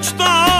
uçta.